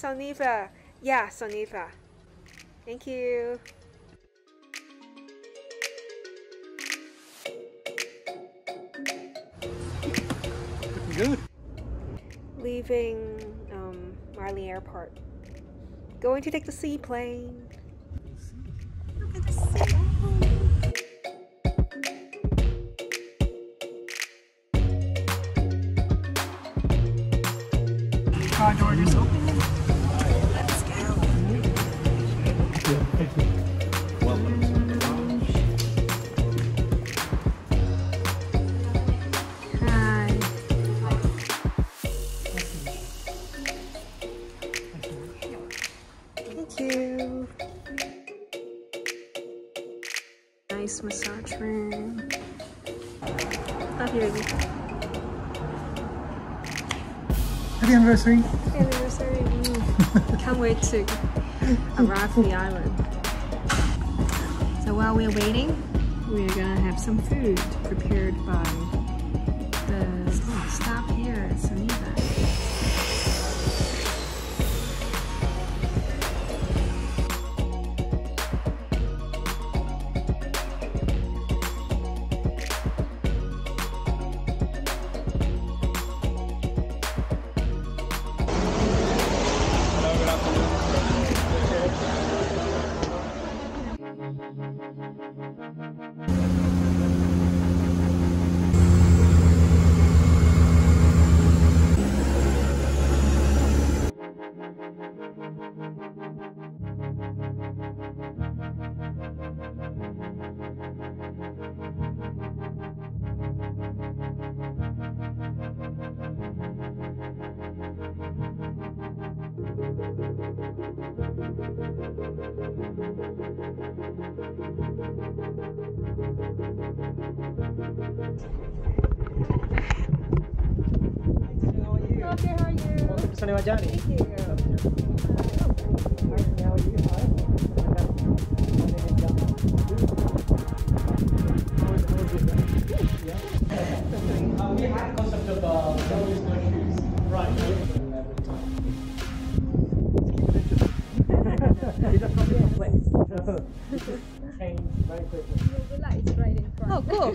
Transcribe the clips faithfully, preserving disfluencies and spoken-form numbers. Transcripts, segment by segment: Soneva. Yeah, Soneva. Thank you. Good. Leaving um, Marley Airport. Going to take the seaplane. Look at the seaplane. Car door just opened. Let's go. Welcome. Hi. Thank you. Nice massage room. Love you, baby. Happy anniversary! Happy anniversary! Mm. Can't wait to arrive on the island. So while we're waiting, we're gonna have some food prepared by the staff here at Soneva Jani. Thank you. How are you? Uh, we had a concept of uh, no use, no shoes. Right. It's a familiar place. Change very quickly. The lights right in front. Oh, cool.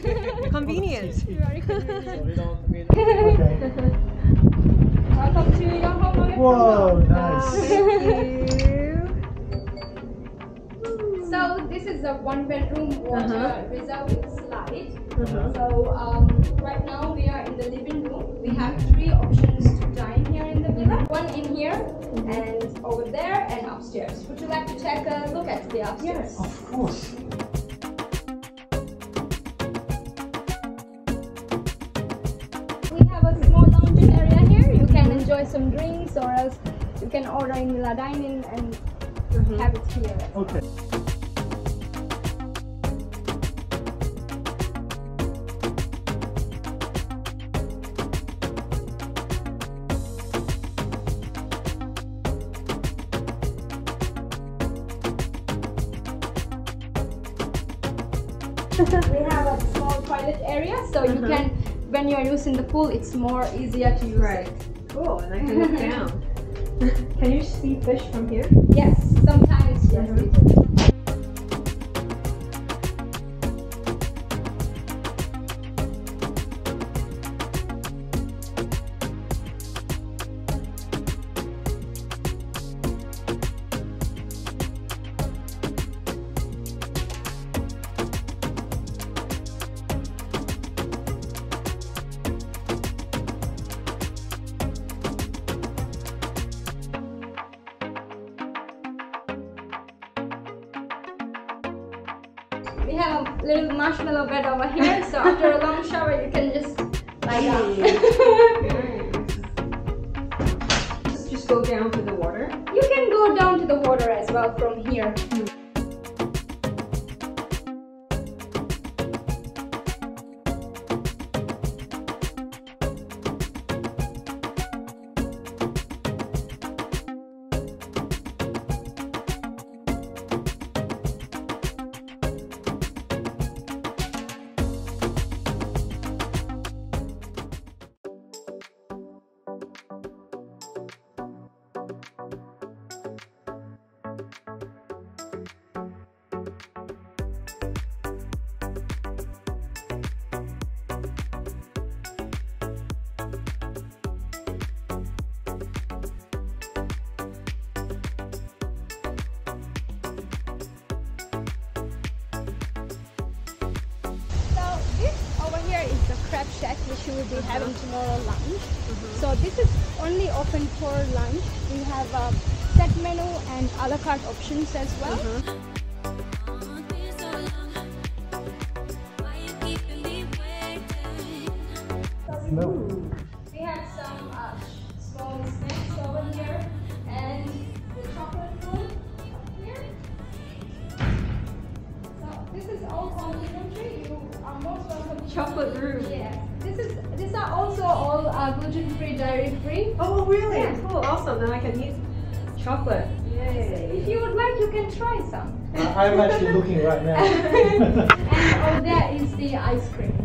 Convenient. Very convenient. Welcome to your home. Whoa, nice. Wow, thank you. So this is a one bedroom water uh -huh. reserve with slide. Uh -huh. So um, right now we are in the living room. We have three options to dine here in the villa. One in here and over there and upstairs. Would you like to take a look at the upstairs? Yes, of course. We have a small lounge area. Enjoy some drinks, or else you can order in villa dining and mm-hmm. have it here. Okay. We have a small toilet area, so mm-hmm. you can, when you are using the pool, it's more easier to use right. it. Cool, and I can look down. Can you see fish from here? Yes, sometimes yes. Mm -hmm. We have a little marshmallow bed over here, so after a long shower you can just lie down. Nice. Just go down to the water? You can go down to the water as well from here. Mm. which you will be having tomorrow lunch. Mm-hmm. So this is only open for lunch. We have a set menu and a la carte options as well. Mm-hmm. No. We have some uh, small snacks over here and the chocolate food up here. So this is all complimentary. You are most welcome. Chocolate room. Yes. This is. These are also all uh, gluten free, dairy free. Oh really? Yeah. Cool. Awesome. Then I can use chocolate. Yes. If you would like, you can try some. I'm actually looking right now. And over there is the ice creams.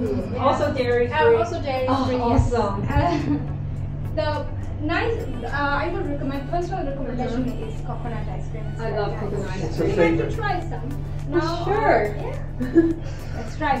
Ooh, yeah. Also dairy free. Uh, also dairy free. Oh, yes. Awesome. Uh, the nice. Uh, I would recommend. Personal recommendation mm-hmm. is coconut ice cream. I love nice. coconut ice cream. You have to try some. Now, sure. Uh, yeah. Let's try. Ah,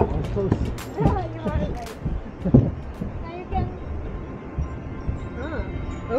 I was close. You are right. Now you can... Ah. Oh!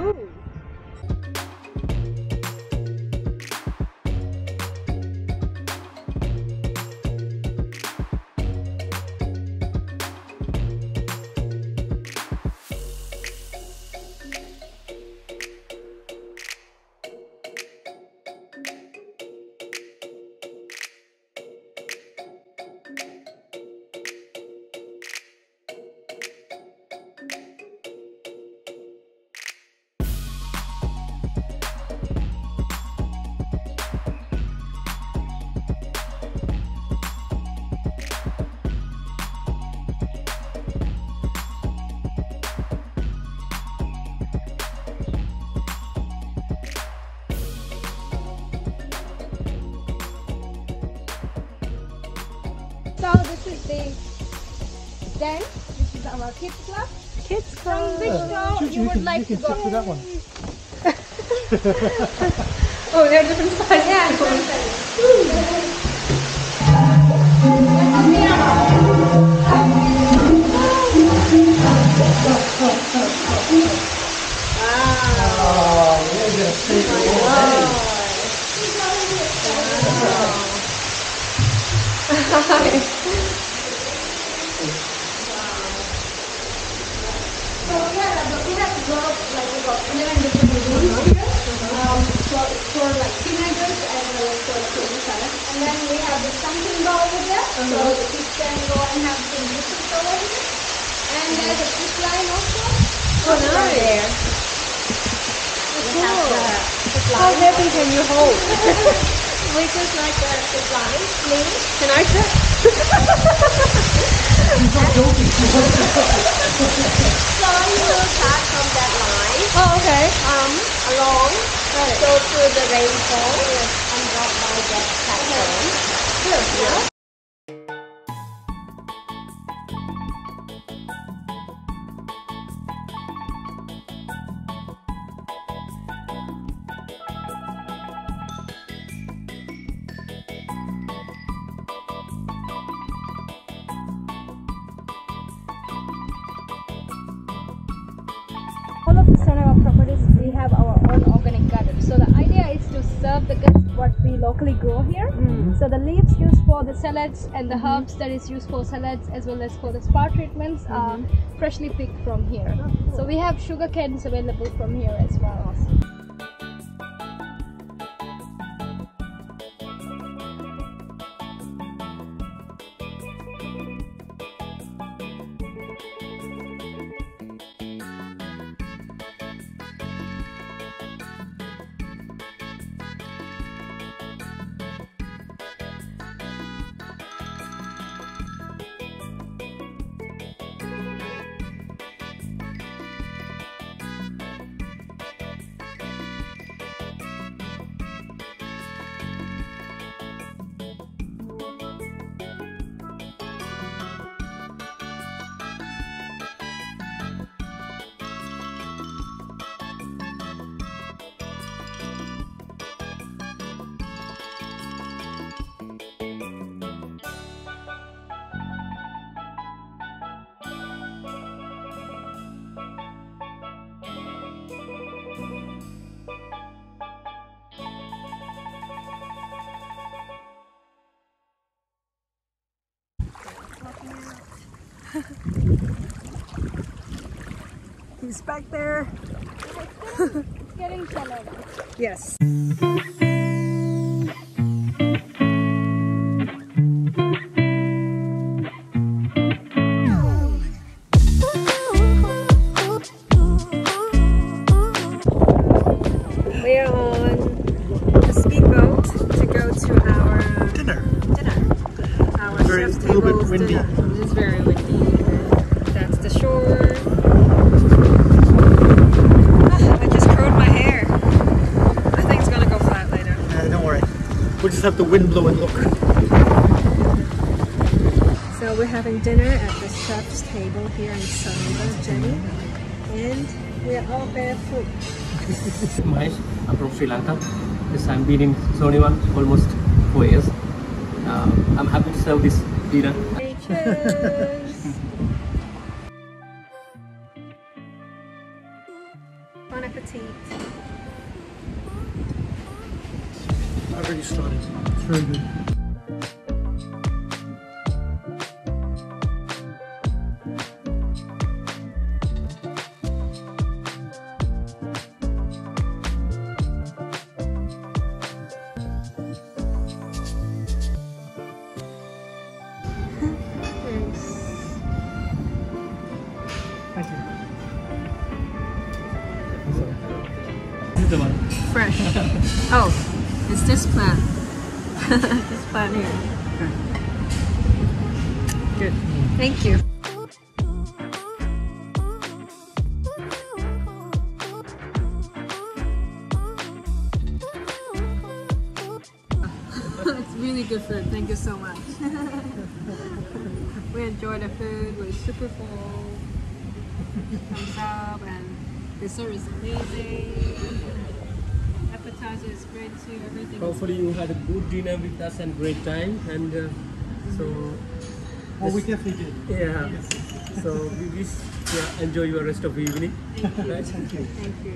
So this is the den, which is our kids club. Kids club. From which floor you, you would can, like you to go? To that one. Oh, they're different sizes. Yeah, different sizes. Wow. So the kids can go and have some biscuits over here. And there's a food line also. Oh, nice. Right there. Cool. How heavy can you hold? We just like the food line. Maybe. Can I check? You're not joking. So you will start from that line. Oh, okay. Come along. Right. Go through the rainfall. Yes. And drop by that platform. Good. Yeah. All of the Soneva properties, we have our own organic garden. So the idea is to serve the guests what we locally grow here. Mm. So the leaves used for the salads and the mm. herbs that is used for salads as well as for the spa treatments mm. are freshly picked from here. Oh, cool. So we have sugar canes available from here as well. Awesome. He's back there. It's getting, it's getting shallow now. Yes. Have the wind blow and look. So we're having dinner at the chef's table here in Soneva Jani, and we're all barefoot. Mahesh, I'm from Sri Lanka. Yes, I've been in Soneva almost four years. Uh, I'm happy to serve this dinner. Hey, cheers! Bon appetit! I already started. It's very good. Thanks. Thank you. This is the one. Fresh. Oh. It's this plant. This plant here. Good. Thank you. It's really good food. Thank you so much. We enjoyed the food. We're super full. Thumbs up, and dessert is amazing. Appetizer is great too, everything. Hopefully you had a good dinner with us and great time, and uh, so oh this, we definitely did. Yeah. Yes. So we wish you yeah, enjoy your rest of the evening. Thank you. Right? Thank you. Thank you.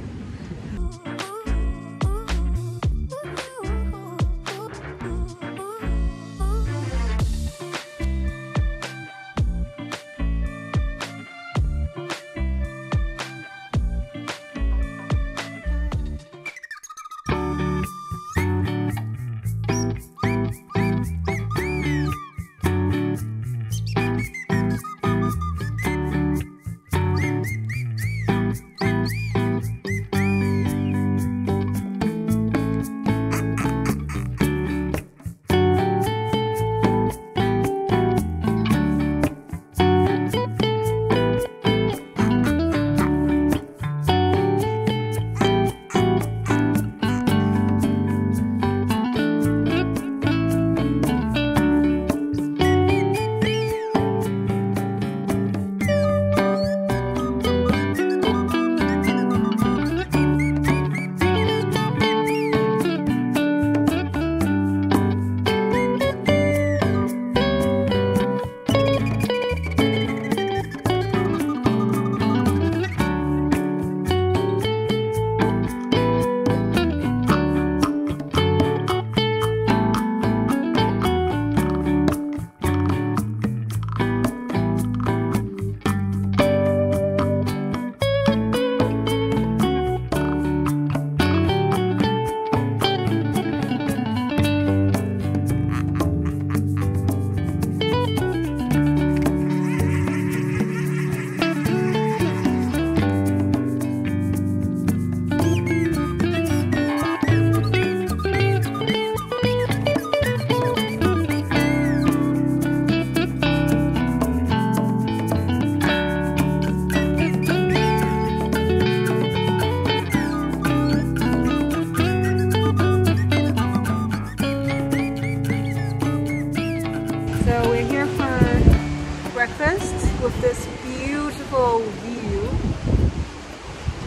With this beautiful view,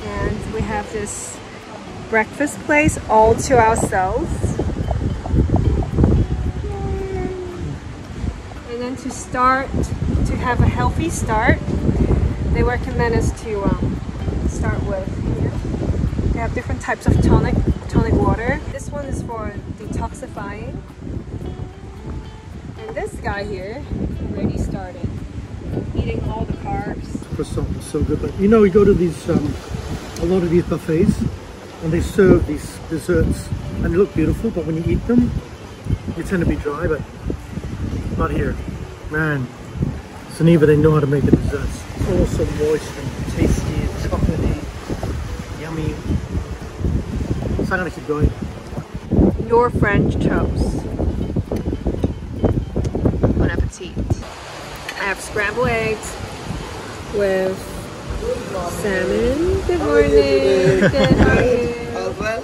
and we have this breakfast place all to ourselves. Yay. And then to start to have a healthy start, they recommend us to um, start with here. They have different types of tonic tonic water. This one is for detoxifying, and this guy here already started eating croissant was so good. But you know, we go to these um, a lot of these buffets, and they serve these desserts, and they look beautiful. But when you eat them, they tend to be dry. But not here, man. Soneva, they know how to make the desserts. It's all so moist and tasty and chocolatey, yummy. So I'm gonna keep going. Your French toast. Bon appetit. I have scrambled eggs with salmon. Good morning. Good morning. All well?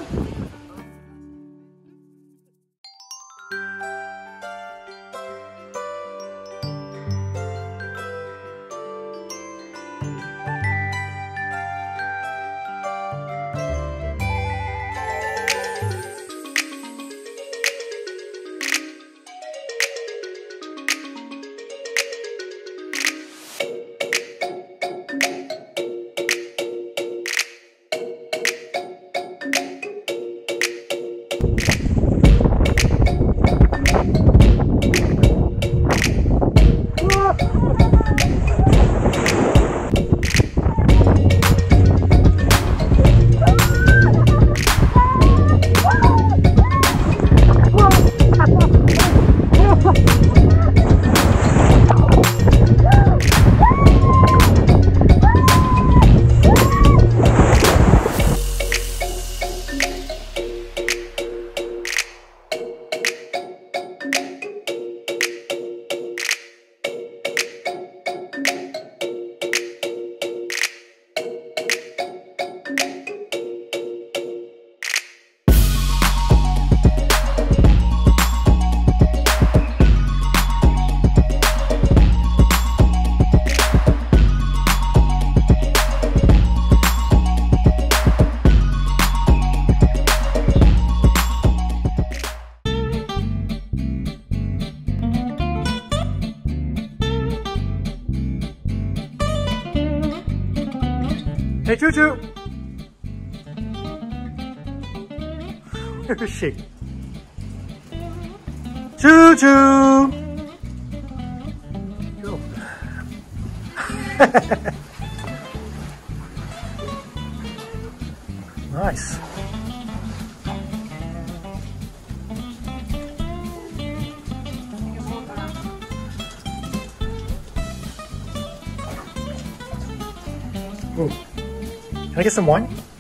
Hey, Choo Choo! Where is she? Choo Choo! Go. Nice. Ooh. Can I get some wine?